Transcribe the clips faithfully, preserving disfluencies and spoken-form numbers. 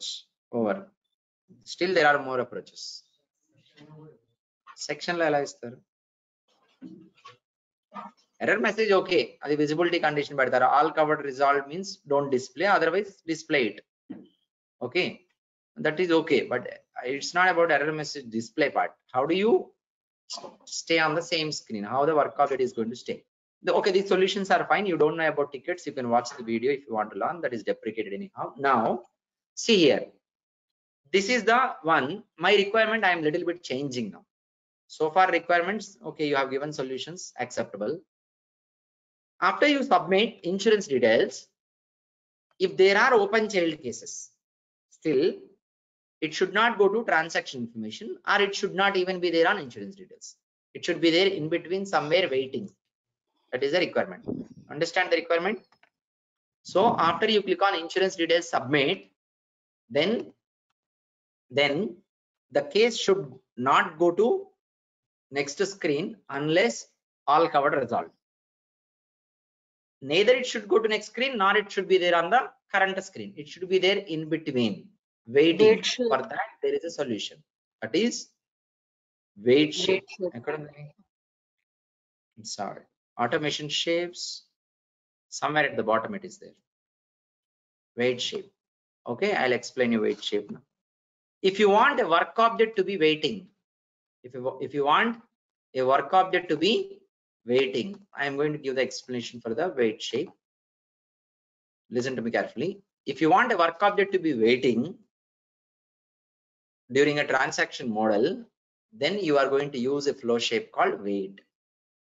approach. Over. Still there are more approaches. Section la error message okay adi visibility condition pedtaru. All covered result means don't display, otherwise display it. Okay, that is okay, but it's not about error message display part. How do you stay on the same screen, how the work object is going to stay? The, okay, these solutions are fine. You don't know about tickets, you can watch the video if you want to learn. That is deprecated anyhow. Now see here, this is the one my requirement. I am little bit changing now. So far requirements, okay, you have given solutions acceptable. After you submit insurance details, if there are open child cases, still it should not go to transaction information, or it should not even be there on insurance details. It should be there in between somewhere waiting. That is the requirement. Understand the requirement? So after you click on insurance details submit, then then the case should not go to next screen unless all covered result. Neither it should go to next screen nor it should be there on the current screen. It should be there in between waiting. For that there is a solution, that is wait shape. I'm sorry, automation shapes, somewhere at the bottom it is there, wait shape. Okay, I'll explain you wait shape now. If you want a work object to be waiting, if you if you want a work object to be waiting, I am going to give the explanation for the wait shape. Listen to me carefully. If you want a work object to be waiting during a transaction model, then you are going to use a flow shape called wait.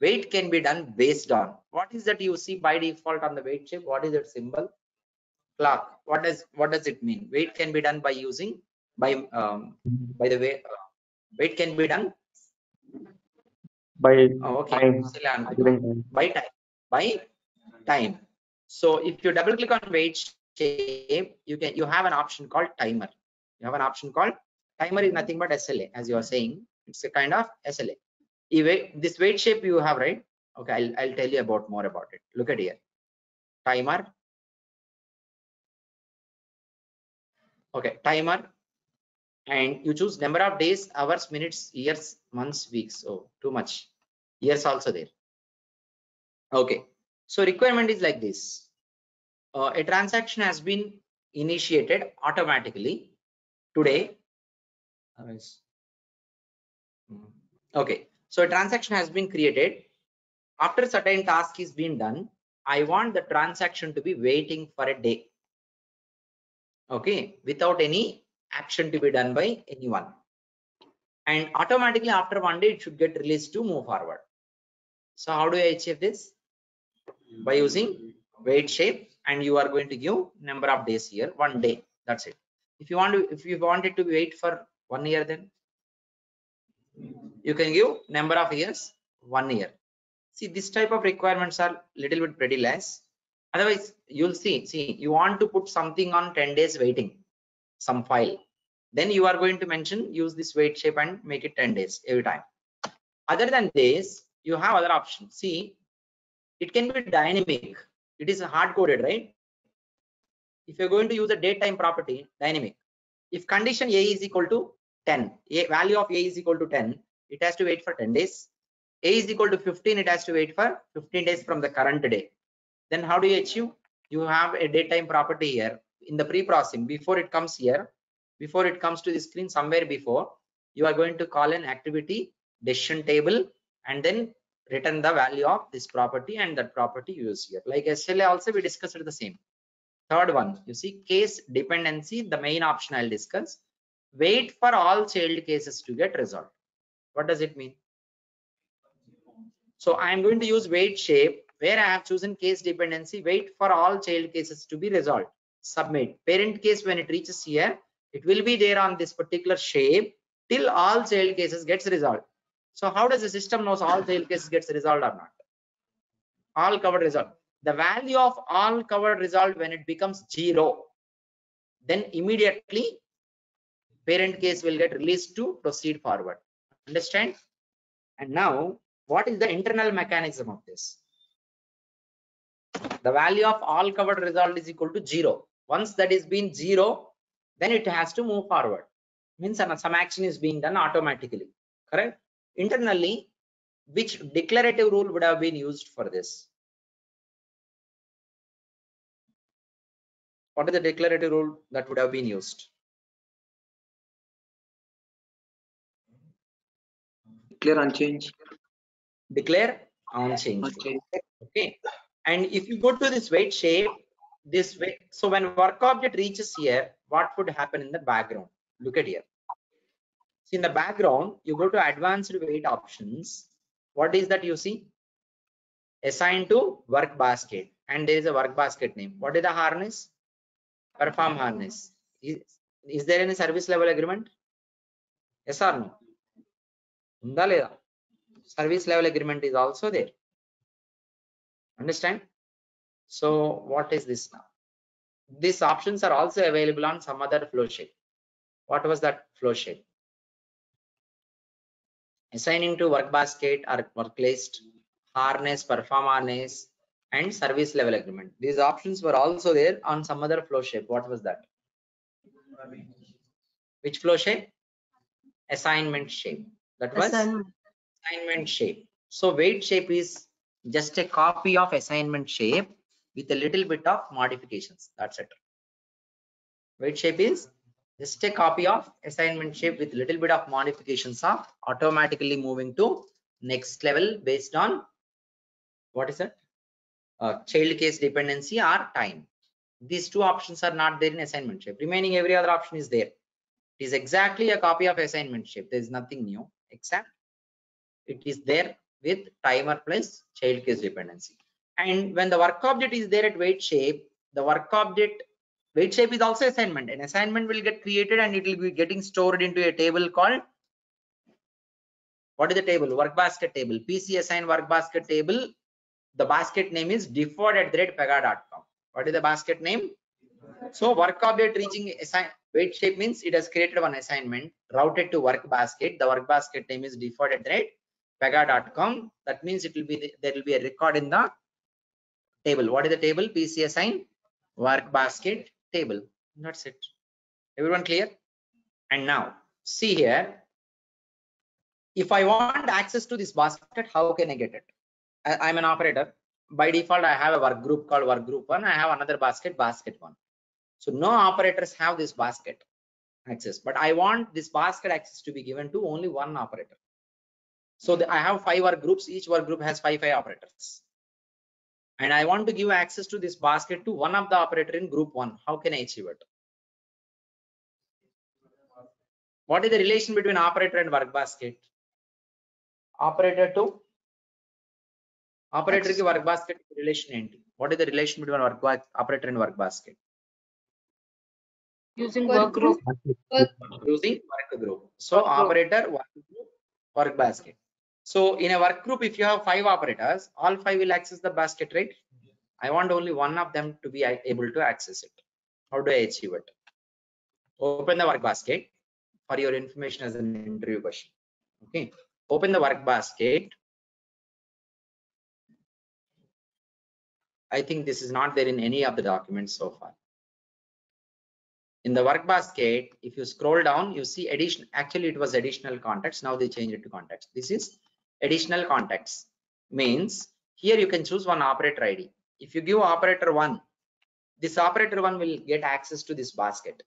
Wait can be done based on what is that you see by default on the wait shape. What is that symbol? Clock. What does what does it mean? Wait can be done by using by um, by the way. Uh, wait can be done by oh, okay. time. by time by time so if you double click on wait shape, you can you have an option called timer. You have an option called timer is nothing but S L A, as you are saying. It's a kind of S L A. This wait shape you have, right? Okay, I'll, I'll tell you about more about it. Look at here, timer. Okay, timer, and you choose number of days, hours, minutes, years, months, weeks. Oh, too much. Years also there. Okay, so requirement is like this. Uh, a transaction has been initiated automatically today. Okay, so a transaction has been created. After a certain task is being done, I want the transaction to be waiting for a day. Okay, without any action to be done by anyone, and automatically after one day it should get released to move forward. So how do I achieve this? By using wait shape, and you are going to give number of days here, one day. That's it. If you want to, if you want it to wait for one year, then you can give number of years, one year. See, this type of requirements are little bit pretty less. Otherwise, you'll see. See, you want to put something on ten days waiting, some file, then you are going to mention use this wait shape and make it ten days every time. Other than this, you have other options. See, it can be dynamic. It is hard coded, right? If you're going to use a datetime property, dynamic. If condition A is equal to ten, a value of A is equal to ten, it has to wait for ten days. A is equal to fifteen, it has to wait for fifteen days from the current day. Then how do you achieve? You have a datetime property here. In the pre-processing, before it comes here, before it comes to the screen, somewhere before, you are going to call an activity decision table and then return the value of this property, and that property you use here. Like S L A also we discussed the same. Third one, you see case dependency, the main option I'll discuss. Wait for all child cases to get resolved. What does it mean? So I am going to use wait shape where I have chosen case dependency, wait for all child cases to be resolved. Submit. Parent case, when it reaches here, it will be there on this particular shape till all child cases gets resolved. So how does the system knows all child cases gets resolved or not? All covered result. The value of all covered result, when it becomes zero, then immediately parent case will get released to proceed forward. Understand? And now what is the internal mechanism of this? The value of all covered result is equal to zero. Once that is been zero, then it has to move forward. Means some action is being done automatically, correct? Internally, which declarative rule would have been used for this? What is the declarative rule that would have been used? Declare on change. Declare on change. Okay. Okay. And if you go to this wait shape, this way, so when work object reaches here, what would happen in the background? Look at here. See, in the background, you go to advanced wait options. What is that you see? Assign to work basket, and there is a work basket name. What is the harness? Perform harness. Is, is there any service level agreement? Yes or no? Service level agreement is also there. Understand? So what is this now? These options are also available on some other flow sheet. What was that flow sheet? Assigning to work basket or work list, harness, perform harness, and service level agreement. These options were also there on some other flow shape. What was that? Which flow shape? Assignment shape. That was assignment, assignment shape. So wait shape is just a copy of assignment shape with a little bit of modifications. That's it. Wait shape is just a copy of assignment shape with little bit of modifications of automatically moving to next level based on what is it? Uh, child case dependency or time. These two options are not there in assignment shape. Remaining every other option is there. It is exactly a copy of assignment shape. There is nothing new except it is there with timer plus child case dependency. And when the work object is there at wait shape, the work object wait shape is also assignment. An assignment will get created and it will be getting stored into a table called, what is the table? Work basket table. P C assign work basket table. The basket name is default at thread Pega dot com. What is the basket name? So work object reaching assign wait shape means it has created one assignment, routed to work basket. The work basket name is default at thread Pega dot com. That means it will be, there will be a record in the table. What is the table? P C assign work basket table. That's it. Everyone clear? And now see here. If I want access to this basket, how can I get it? I'm an operator. By default, I have a work group called work group one. I have another basket, basket one. So no operators have this basket access, but I want this basket access to be given to only one operator. So the, I have five work groups. Each work group has five, five operators. And I want to give access to this basket to one of the operator in group one. How can I achieve it? What is the relation between operator and work basket? Operator to operator ki work basket relation entity. What is the relation between work operator and work basket? Using work, work group. Work. Using work group. So work operator, group. Work group, work basket. So in a work group, if you have five operators, all five will access the basket, right? I want only one of them to be able to access it. How do I achieve it? Open the work basket for your information as an interview question. Okay. Open the work basket. I think this is not there in any of the documents so far. In the work basket, if you scroll down, you see addition. Actually, it was additional context. Now they changed it to context. This is additional context. Means here you can choose one operator I D. If you give operator one, this operator one will get access to this basket.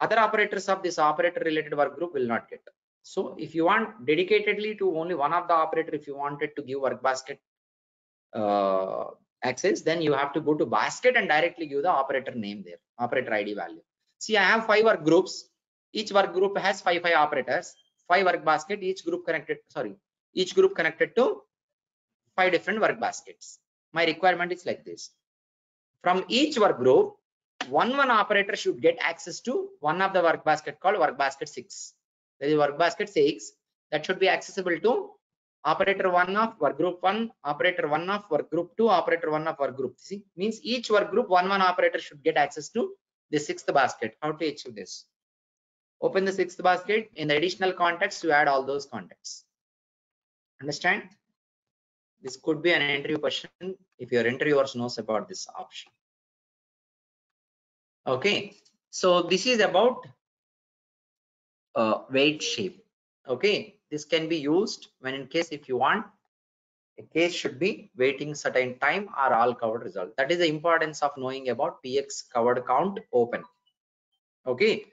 Other operators of this operator related work group will not get. So if you want dedicatedly to only one of the operator, if you wanted to give work basket uh, access, then you have to go to basket and directly give the operator name there, operator I D value. See, I have five work groups. Each work group has five, five operators, five work basket, each group connected, sorry, each group connected to five different work baskets. My requirement is like this. From each work group, one, one operator should get access to one of the work basket called work basket six. There is work basket six that should be accessible to operator one of work group one, operator one of work group two, operator one of work group. See, means each work group one one operator should get access to the sixth basket. How to achieve this? Open the sixth basket. In the additional context, you add all those contexts. Understand? This could be an interview question if your interviewer knows about this option. Okay, So this is about uh, weight shape. Okay, this can be used when in case if you want a case should be waiting certain time or all covered result. That is the importance of knowing about P X covered count open. Okay,